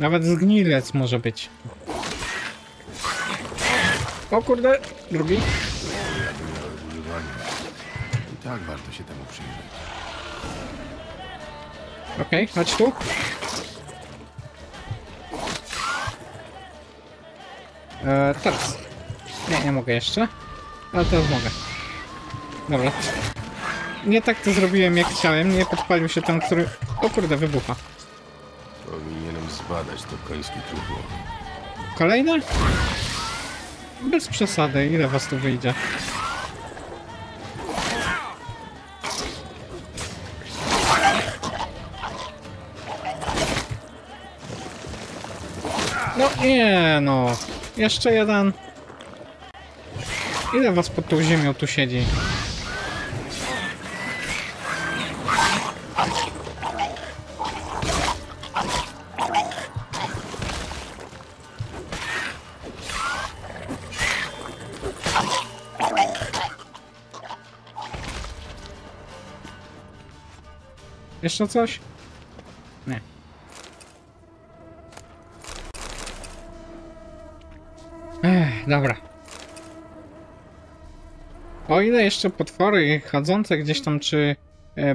Nawet zgnilec może być. O kurde, drugi. I tak warto się temu przyjrzeć. Okej, chodź tu. Teraz. Nie mogę jeszcze. Ale teraz mogę. Dobra. Nie tak to zrobiłem jak chciałem. Nie podpalił się ten, który... O kurde, wybucha. Powinienem zbadać to końskie trudno. Kolejne? Bez przesady. Ile was tu wyjdzie? No nie no. Jeszcze jeden. Ile was pod tą ziemią tu siedzi? Jeszcze coś? Nie. Dobra. O ile jeszcze potwory chodzące gdzieś tam, czy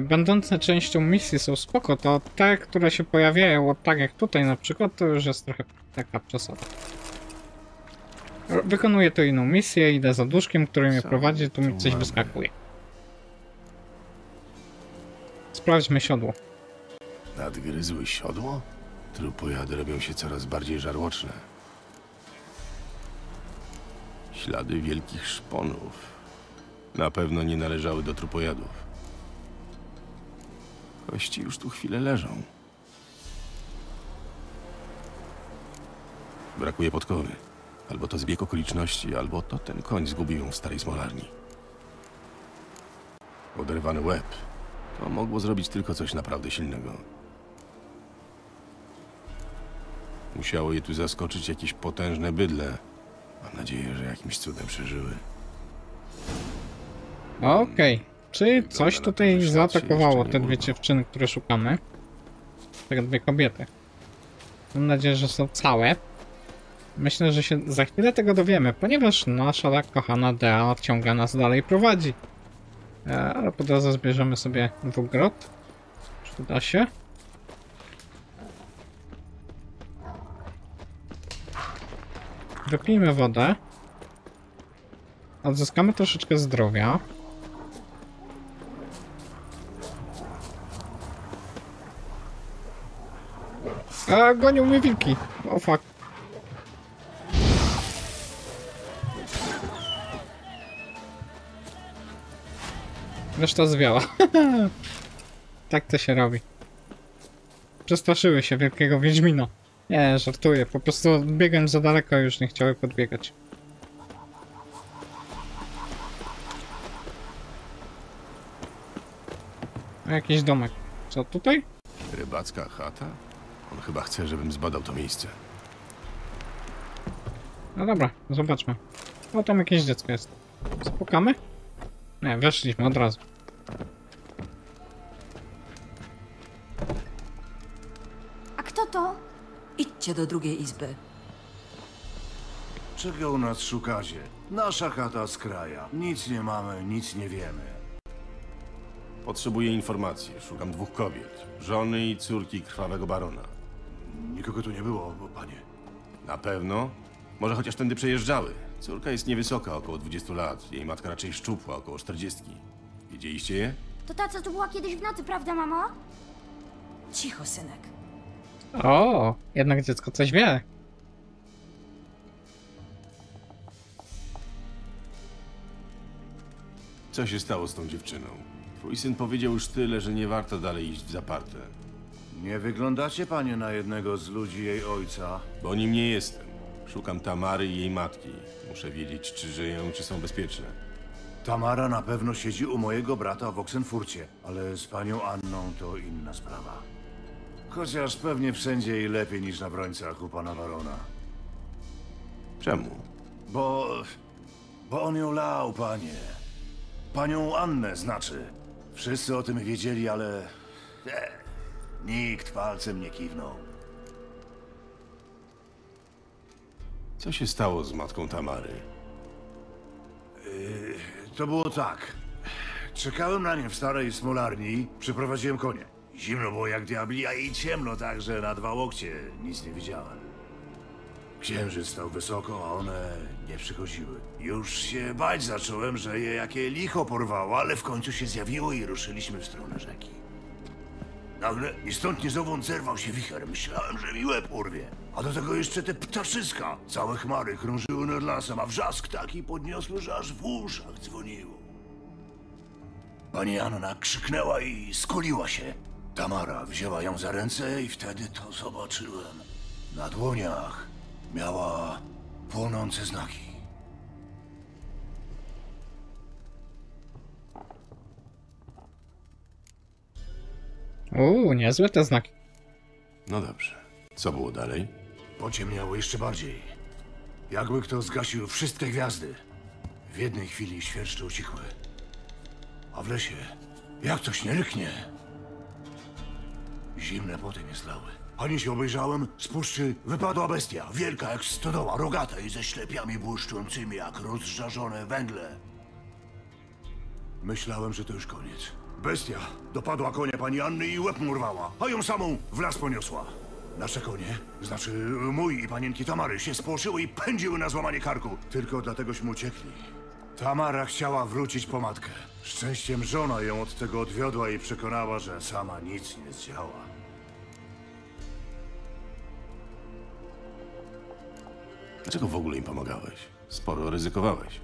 będące częścią misji są spoko, to te, które się pojawiają, tak jak tutaj na przykład, to już jest trochę taka przesada. Wykonuję tu inną misję, idę za duszkiem, który mnie prowadzi, tu mi coś wyskakuje. Sprawdźmy siodło. Nadgryzły siodło? Trupojady robią się coraz bardziej żarłoczne. Ślady wielkich szponów. Na pewno nie należały do trupojadów. Kości już tu chwilę leżą. Brakuje podkowy. Albo to zbieg okoliczności, albo to ten koń zgubił ją w starej smolarni. Oderwany łeb. To mogło zrobić tylko coś naprawdę silnego. Musiało je tu zaskoczyć jakieś potężne bydle. Mam nadzieję, że jakimś cudem przeżyły. Okej. Czy coś tutaj zaatakowało te dwie dziewczyny, które szukamy? Te dwie kobiety. Mam nadzieję, że są całe. Myślę, że się za chwilę tego dowiemy, ponieważ nasza tak kochana Dea ciągle nas dalej prowadzi. Ale po drodze zbierzemy sobie dwugrot. Czy da się? Wypijmy wodę. Odzyskamy troszeczkę zdrowia. Gonią mnie wilki. O fuck. Reszta zwiała. Tak to się robi. Przestraszyły się wielkiego wiedźmina. Nie, żartuję. Po prostu biegłem za daleko, już nie chciały podbiegać. Jakiś domek. Co tutaj? Rybacka chata? On chyba chce, żebym zbadał to miejsce. No dobra, zobaczmy. O, tam jakieś dziecko jest. Spukamy? Nie, weszliśmy od razu. A kto to? Idźcie do drugiej izby. Czego u nas szukacie? Nasza chata z kraja. Nic nie mamy, nic nie wiemy. Potrzebuję informacji. Szukam dwóch kobiet. Żony i córki krwawego barona. Nikogo tu nie było, bo panie. Na pewno? Może chociaż tędy przejeżdżały. Córka jest niewysoka, około 20 lat. Jej matka raczej szczupła, około 40. Widzieliście je? To ta, co tu była kiedyś w nocy, prawda, mama? Cicho, synek. O, jednak dziecko coś wie. Co się stało z tą dziewczyną? Twój syn powiedział już tyle, że nie warto dalej iść w zaparte. Nie wyglądacie, panie, na jednego z ludzi jej ojca. Bo nim nie jestem. Szukam Tamary i jej matki. Muszę wiedzieć, czy żyją, czy są bezpieczne. Tamara na pewno siedzi u mojego brata w Oxenfurcie, ale z panią Anną to inna sprawa. Chociaż pewnie wszędzie i lepiej niż na brońcach u pana barona. Czemu? Bo on ją lał, panie. Panią Annę, znaczy. Wszyscy o tym wiedzieli, ale... nikt palcem nie kiwnął. Co się stało z matką Tamary? To było tak. Czekałem na nią w starej smolarni, przyprowadziłem konie. Zimno było jak diabli, a i ciemno tak, że na dwa łokcie nic nie widziałem. Księżyc stał wysoko, a one nie przychodziły. Już się bać zacząłem, że je jakie licho porwało, ale w końcu się zjawiło i ruszyliśmy w stronę rzeki. Nagle i stąd nie zowąd zerwał się wicher. Myślałem, że mi łeb urwie. A do tego jeszcze te ptaszyska. Całe chmary krążyły nad lasem, a wrzask taki podniosły, że aż w uszach dzwoniło. Pani Anna krzyknęła i skuliła się. Tamara wzięła ją za ręce i wtedy to zobaczyłem. Na dłoniach miała płonące znaki. Niezłe te znaki. No dobrze. Co było dalej? Pociemniało jeszcze bardziej. Jakby kto zgasił wszystkie gwiazdy. W jednej chwili świerszcze ucichły. A w lesie, jak coś nie ryknie, zimne poty mnie zlały. Ani się obejrzałem, z puszczy wypadła bestia. Wielka jak stodoła, rogata i ze ślepiami błyszczącymi jak rozżarzone węgle. Myślałem, że to już koniec. Bestia dopadła konia pani Anny i łeb mu urwała, a ją samą w las poniosła. Nasze konie, znaczy mój i panienki Tamary, się spłoszyły i pędziły na złamanie karku. Tylko dlategośmy uciekli. Tamara chciała wrócić po matkę. Szczęściem żona ją od tego odwiodła i przekonała, że sama nic nie zdziała. Dlaczego w ogóle im pomagałeś? Sporo ryzykowałeś.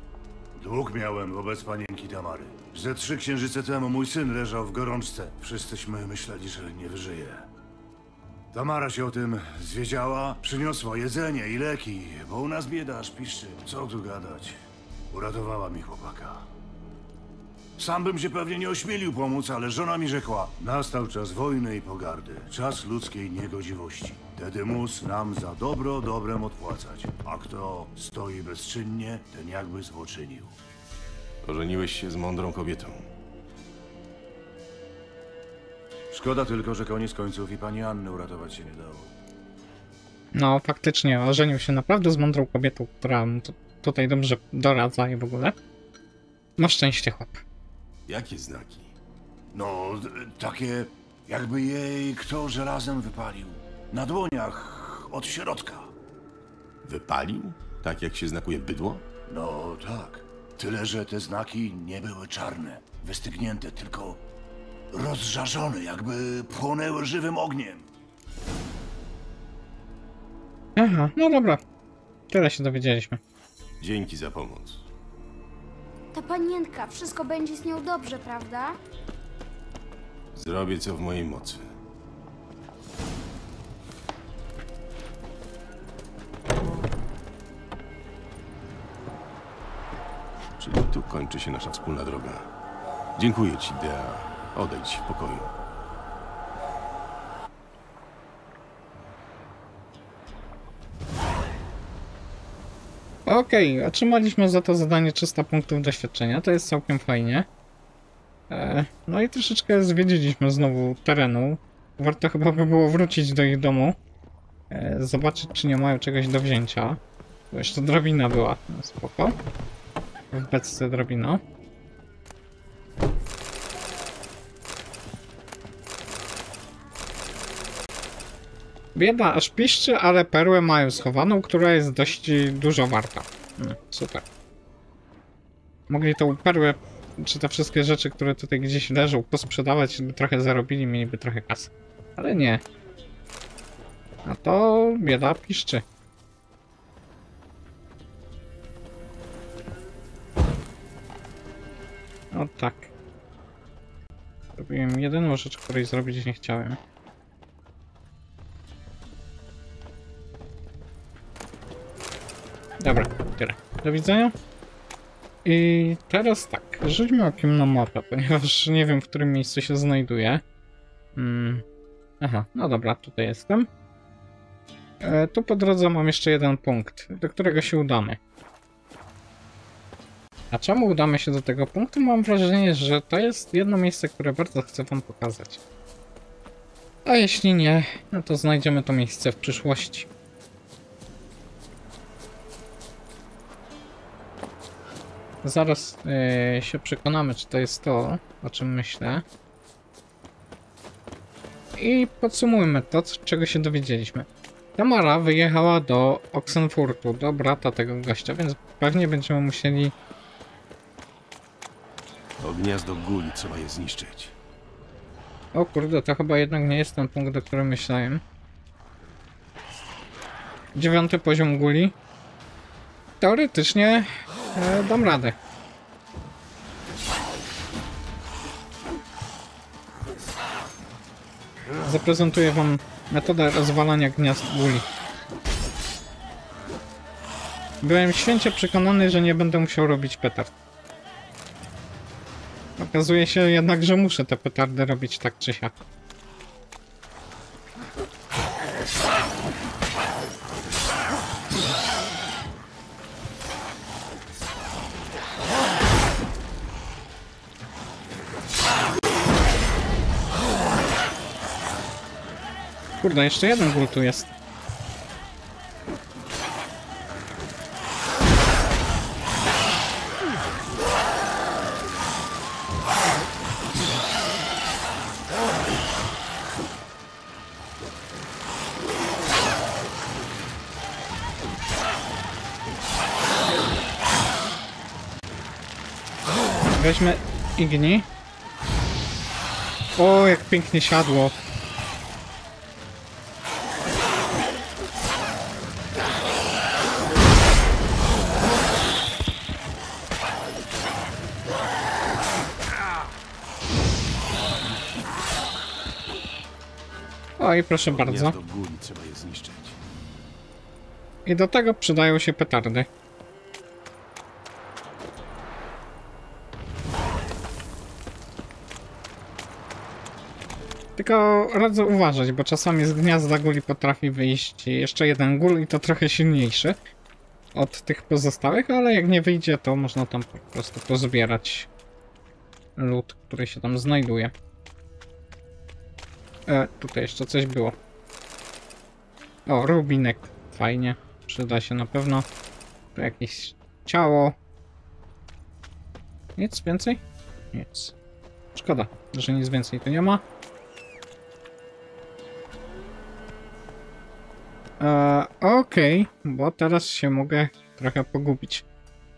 Dług miałem wobec panienki Tamary. Ze 3 księżyce temu mój syn leżał w gorączce. Wszyscyśmy myśleli, że nie wyżyje. Tamara się o tym zwiedziała, przyniosła jedzenie i leki, bo u nas bieda aż piszczy. Co tu gadać? Uratowała mi chłopaka. Sam bym się pewnie nie ośmielił pomóc, ale żona mi rzekła: nastał czas wojny i pogardy, czas ludzkiej niegodziwości. Wtedy mus nam za dobro dobrem odpłacać, a kto stoi bezczynnie, ten jakby złoczynił. Ożeniłeś się z mądrą kobietą. Szkoda tylko, że koniec końców i pani Anny uratować się nie dało. No, faktycznie, ożenił się naprawdę z mądrą kobietą, która tutaj dobrze doradza i w ogóle. Ma szczęście, chłop. Jakie znaki? No, takie jakby jej kto żelazem wypalił. Na dłoniach od środka. Wypalił? Tak jak się znakuje bydło? No tak. Tyle, że te znaki nie były czarne, wystygnięte, tylko rozżarzone, jakby płonęły żywym ogniem. Aha, no dobra. Tyle się dowiedzieliśmy. Dzięki za pomoc. Ta panienka, wszystko będzie z nią dobrze, prawda? Zrobię co w mojej mocy. Czyli tu kończy się nasza wspólna droga. Dziękuję ci, Dea. Odejdź w pokoju. Okej, otrzymaliśmy za to zadanie 300 punktów doświadczenia, to jest całkiem fajnie. No i troszeczkę zwiedziliśmy znowu terenu. Warto chyba by było wrócić do ich domu, zobaczyć czy nie mają czegoś do wzięcia. Bo jeszcze drabina była, no spoko. W beczce drabina. Bieda aż piszczy, ale perłę mają schowaną, która jest dość dużo warta. Super. Mogli tą perłę, czy te wszystkie rzeczy, które tutaj gdzieś leżą, posprzedawać, żeby trochę zarobili, mieliby trochę kasy. Ale nie. A to bieda piszczy. No tak. Zrobiłem jedyną rzecz, której zrobić nie chciałem. Dobra, tyle. Do widzenia. I teraz tak, rzućmy okiem na mapę, ponieważ nie wiem, w którym miejscu się znajduję. Aha, no dobra, tutaj jestem. Tu po drodze mam jeszcze jeden punkt, do którego się udamy. A czemu udamy się do tego punktu? Mam wrażenie, że to jest jedno miejsce, które bardzo chcę wam pokazać. A jeśli nie, no to znajdziemy to miejsce w przyszłości. Zaraz się przekonamy, czy to jest to, o czym myślę. I podsumujmy to, czego się dowiedzieliśmy. Tamara wyjechała do Oxenfurtu, do brata tego gościa, więc pewnie będziemy musieli... To gniazdo gul, trzeba je zniszczyć. O kurde, to chyba jednak nie jest ten punkt, do którego myślałem. 9. poziom guli. Teoretycznie dam radę. Zaprezentuję wam metodę rozwalania gniazd guli. Byłem święcie przekonany, że nie będę musiał robić petard. Okazuje się jednak, że muszę te petardy robić tak czy siak. Kurde, jeszcze jeden gul tu jest. Weźmy igni. O, jak pięknie siadło. O, i proszę bardzo. I do tego przydają się petardy. Tylko radzę uważać, bo czasami z gniazda guli potrafi wyjść jeszcze jeden gul i to trochę silniejszy od tych pozostałych, ale jak nie wyjdzie, to można tam po prostu pozbierać lód, który się tam znajduje. Tutaj jeszcze coś było. O, rubinek. Fajnie. Przyda się na pewno. Tu jakieś ciało. Nic więcej? Nic. Szkoda, że nic więcej tu nie ma. Okej, bo teraz się mogę trochę pogubić.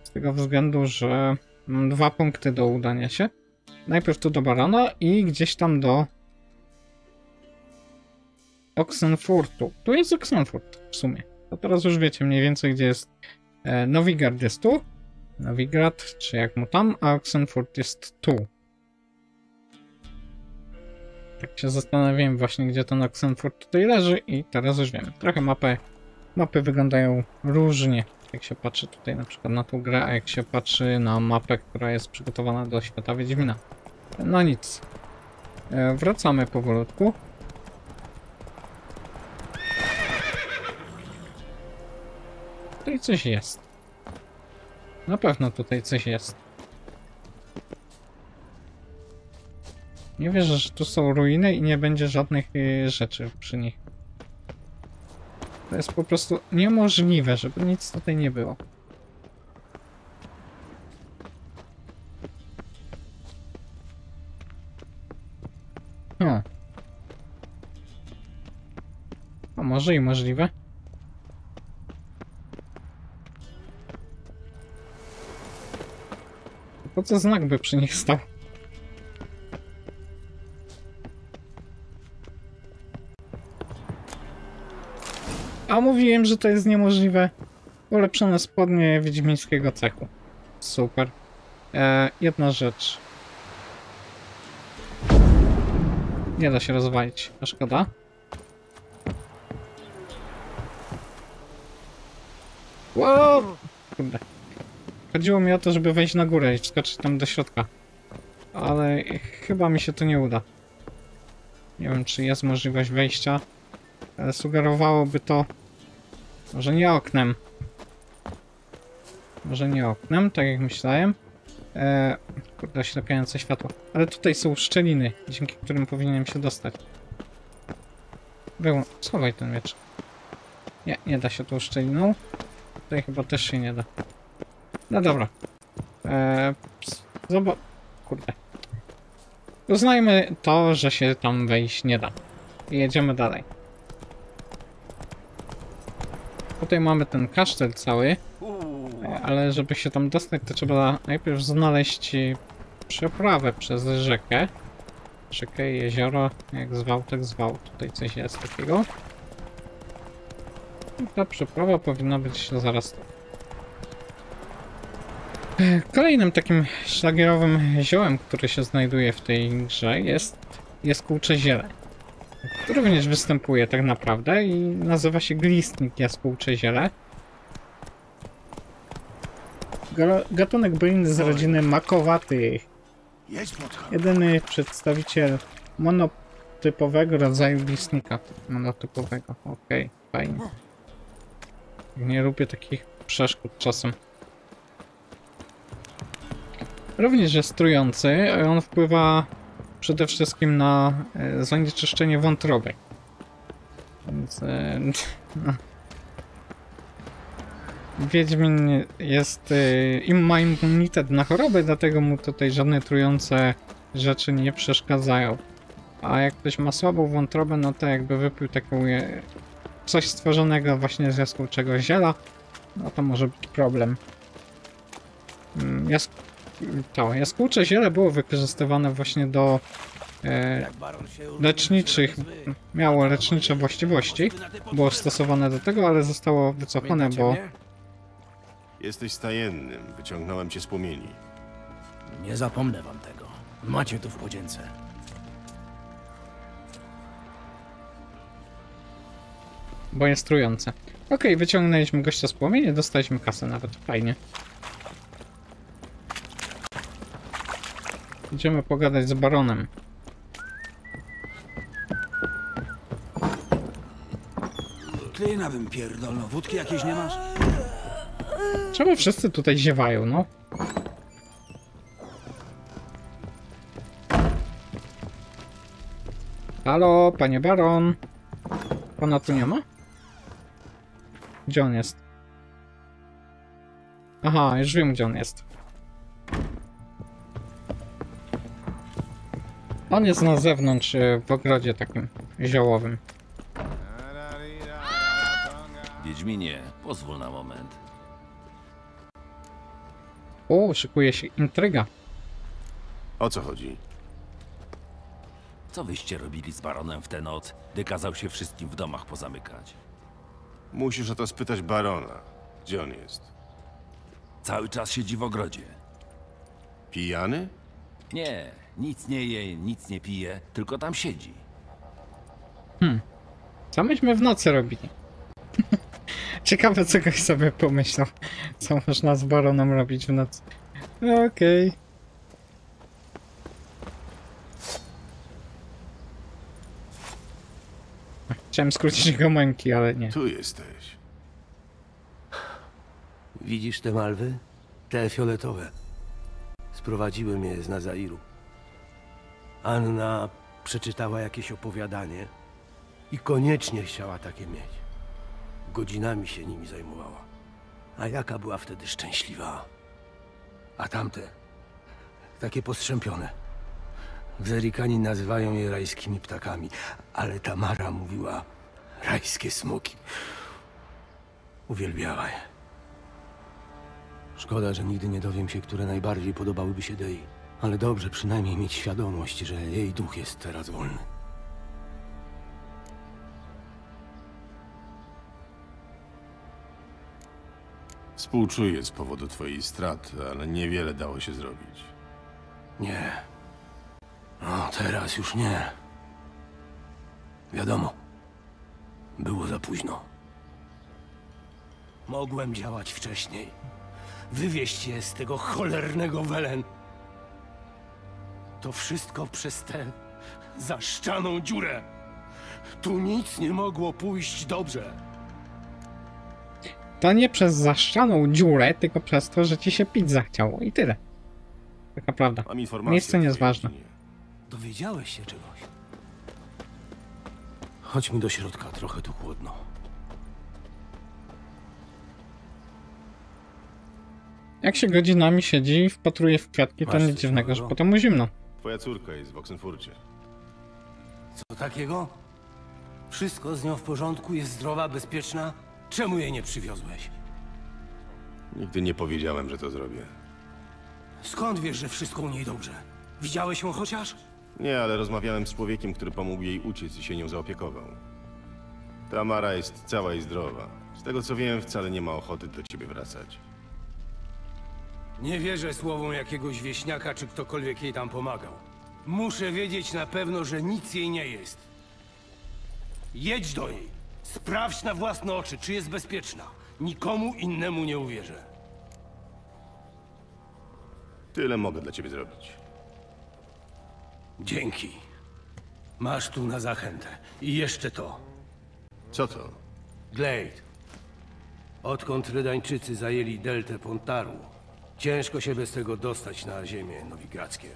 Z tego względu, że mam 2 punkty do udania się. Najpierw tu do Barona i gdzieś tam do... Oxenfurtu. Tu jest Oxenfurt w sumie. To teraz już wiecie mniej więcej, gdzie jest. Novigrad jest tu. Novigrad, czy jak mu tam, a Oxenfurt jest tu. Tak się zastanawiałem właśnie, gdzie ten Oxenfurt tutaj leży i teraz już wiem. Trochę mapy wyglądają różnie. Jak się patrzy tutaj na przykład na tą grę, a jak się patrzy na mapę, która jest przygotowana do świata Wiedźmina. No nic. Wracamy powolutku. Tutaj coś jest. Na pewno tutaj coś jest. Nie wierzę, że tu są ruiny i nie będzie żadnych rzeczy przy nich. To jest po prostu niemożliwe, żeby nic tutaj nie było. A może i możliwe. Po co znak by przy nich stał? A mówiłem, że to jest niemożliwe. Ulepszone spodnie wiedźmińskiego cechu. Super. Jedna rzecz. Nie da się rozwalić. A szkoda. Wow! Kurde. Chodziło mi o to, żeby wejść na górę i wskoczyć tam do środka. Ale chyba mi się to nie uda. Nie wiem, czy jest możliwość wejścia. Ale sugerowałoby to... Może nie oknem. Może nie oknem, tak jak myślałem. Kurde, oślepiające światło. Ale tutaj są szczeliny, dzięki którym powinienem się dostać. Schowaj ten miecz. Nie, nie da się tą szczeliną. Tutaj chyba też się nie da. No dobra. Zobacz. Kurde. Uznajmy to, że się tam wejść nie da. I jedziemy dalej. Tutaj mamy ten kasztel cały. Ale żeby się tam dostać, to trzeba najpierw znaleźć przeprawę przez rzekę. Rzekę, jezioro, jak zwał, tak zwał. Tutaj coś jest takiego. I ta przeprawa powinna być zaraz tu. Kolejnym takim szlagierowym ziołem, które się znajduje w tej grze, jest jaskółcze ziele, które również występuje tak naprawdę i nazywa się glistnik jaskółcze ziele. Gatunek byliny z rodziny makowatych. Jedyny przedstawiciel monotypowego rodzaju glistnika. Monotypowego, okej, fajnie. Nie lubię takich przeszkód czasem. Również jest trujący, a on wpływa przede wszystkim na zanieczyszczenie wątroby. Więc Wiedźmin jest, ma immunitet na choroby, dlatego mu tutaj żadne trujące rzeczy nie przeszkadzają. A jak ktoś ma słabą wątrobę, no to jakby wypił taką coś stworzonego właśnie z jaskółczego ziela, no to może być problem. Jaskółcze ziele było wykorzystywane właśnie do leczniczych, miało lecznicze właściwości, było stosowane do tego, ale zostało wycofane, bo... Jesteś stajennym, wyciągnąłem cię z płomieni. Nie zapomnę wam tego. Macie tu w podzięce. Bo jest trujące. Okej, wyciągnęliśmy gościa z płomieni, dostaliśmy kasę nawet, fajnie. Idziemy pogadać z Baronem. Klejna bym pierdolno, wódki jakieś nie masz? Czemu wszyscy tutaj ziewają, no? Halo, panie Baron. Pana tu nie ma? Gdzie on jest? Aha, już wiem, gdzie on jest. On jest na zewnątrz, w ogrodzie takim ziołowym. Wiedźminie, pozwól na moment. O, szykuje się intryga. O co chodzi? Co wyście robili z Baronem w tę noc, gdy kazał się wszystkim w domach pozamykać? Musisz o to spytać Barona. Gdzie on jest? Cały czas siedzi w ogrodzie. Pijany? Nie, nic nie je, nic nie pije, tylko tam siedzi. Co myśmy w nocy robili? Ciekawe, co ktoś sobie pomyślał, co można z Baronem robić w nocy. Okej. Chciałem skrócić jego męki, ale nie. Tu jesteś. Widzisz te malwy? Te fioletowe. Sprowadziłem je z Nazairu. Anna przeczytała jakieś opowiadanie i koniecznie chciała takie mieć. Godzinami się nimi zajmowała. A jaka była wtedy szczęśliwa. A tamte, takie postrzępione. W Zerykanii nazywają je rajskimi ptakami, ale Tamara mówiła rajskie smoki. Uwielbiała je. Szkoda, że nigdy nie dowiem się, które najbardziej podobałyby się Dei. Ale dobrze przynajmniej mieć świadomość, że jej duch jest teraz wolny. Współczuję z powodu twojej straty, ale niewiele dało się zrobić. Nie. No teraz już nie. Wiadomo. Było za późno. Mogłem działać wcześniej. Wywieźć je z tego cholernego Velen. To wszystko przez tę zaszczaną dziurę. Tu nic nie mogło pójść dobrze. To nie przez zaszczaną dziurę, tylko przez to, że ci się pić zachciało i tyle. Taka prawda. Miejsce nie jest ważne. Dowiedziałeś się czegoś? Chodźmy do środka, trochę tu chłodno. Jak się godzinami siedzi i wpatruje w kwiatki, to nic dziwnego, że potem mu zimno. Twoja córka jest w Oxenfurcie. Co takiego? Wszystko z nią w porządku, jest zdrowa, bezpieczna. Czemu jej nie przywiozłeś? Nigdy nie powiedziałem, że to zrobię. Skąd wiesz, że wszystko u niej dobrze? Widziałeś ją chociaż? Nie, ale rozmawiałem z człowiekiem, który pomógł jej uciec i się nią zaopiekował. Tamara jest cała i zdrowa. Z tego co wiem, wcale nie ma ochoty do ciebie wracać. Nie wierzę słowom jakiegoś wieśniaka, czy ktokolwiek jej tam pomagał. Muszę wiedzieć na pewno, że nic jej nie jest. Jedź do niej. Sprawdź na własne oczy, czy jest bezpieczna. Nikomu innemu nie uwierzę. Tyle mogę dla ciebie zrobić. Dzięki. Masz tu na zachętę. I jeszcze to. Co to? Glejt. Odkąd Redańczycy zajęli Deltę Pontaru, ciężko się bez tego dostać na ziemię nowigradzkie.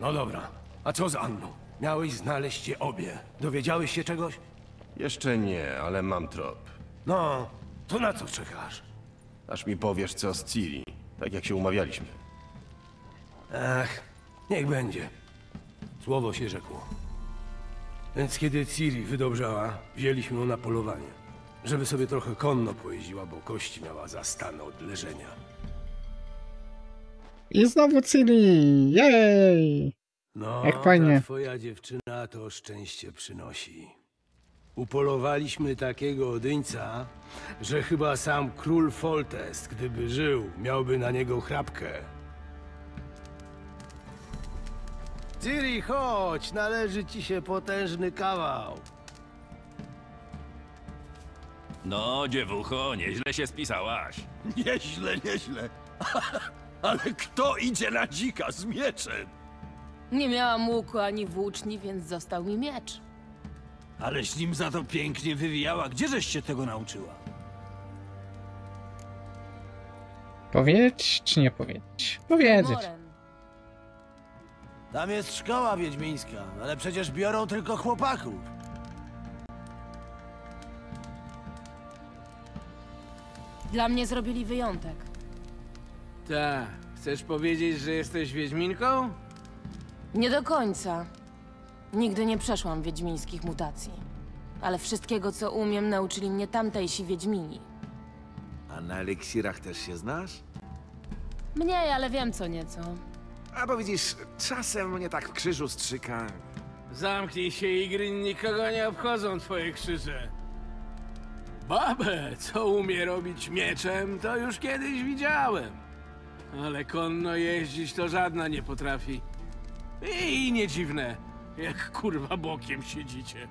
No dobra, a co z Anną? Miałeś znaleźć je obie. Dowiedziałeś się czegoś? Jeszcze nie, ale mam trop. No, to na co czekasz? Aż mi powiesz co z Ciri, tak jak się umawialiśmy. Ach, niech będzie. Słowo się rzekło. Więc kiedy Ciri wydobrzała, wzięliśmy ją na polowanie. Żeby sobie trochę konno pojeździła, bo kość miała zastane od leżenia. I znowu Ciri! Jej! No, jak fajnie. Twoja dziewczyna to szczęście przynosi. Upolowaliśmy takiego odyńca, że chyba sam król Foltest, gdyby żył, miałby na niego chrapkę. Ciri, chodź! Należy ci się potężny kawał. No, dziewucho, nieźle się spisałaś. Nieźle, nieźle. Ale kto idzie na dzika z mieczem? Nie miałam łuku ani włóczni, więc został mi miecz. Aleś nim za to pięknie wywijała. Gdzieżeś się tego nauczyła? Powiedzieć czy nie powiedzieć? Powiedzieć. Tam jest szkoła wiedźmińska, ale przecież biorą tylko chłopaków. Dla mnie zrobili wyjątek. Ta, chcesz powiedzieć, że jesteś wiedźminką? Nie do końca. Nigdy nie przeszłam wiedźmińskich mutacji. Ale wszystkiego, co umiem, nauczyli mnie tamtejsi wiedźmini. A na eliksirach też się znasz? Mniej, ale wiem co nieco. A bo widzisz, czasem mnie tak w krzyżu strzyka. Zamknij się, igry nikogo nie obchodzą twoje krzyże. Babę, co umie robić mieczem, to już kiedyś widziałem. Ale konno jeździć to żadna nie potrafi. I nie dziwne. Jak kurwa bokiem siedzicie.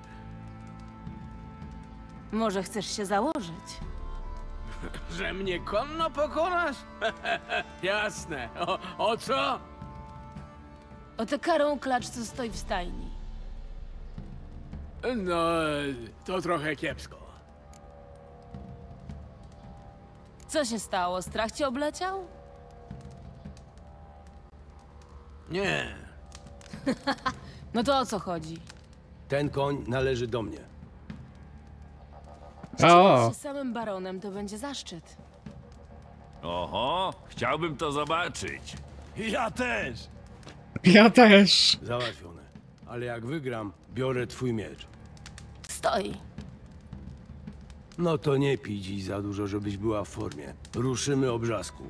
Może chcesz się założyć? Że mnie konno pokonasz? Jasne. O co? O tę karą klacz, co stoi w stajni. No, to trochę kiepsko. Co się stało? Strach cię obleciał? Nie. No to o co chodzi? Ten koń należy do mnie. Jeśli się samym baronem, to będzie zaszczyt. Oho, chciałbym to zobaczyć. Ja też! Ja też! Załatwione. Ale jak wygram, biorę twój miecz. Stoi. No to nie pij dziś za dużo, żebyś była w formie. Ruszymy obrzasku.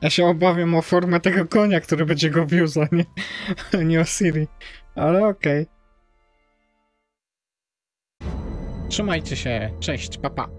Ja się obawiam o formę tego konia, który będzie go bił, za nie, nie o Ciri. Ale okej. Trzymajcie się, cześć, papa.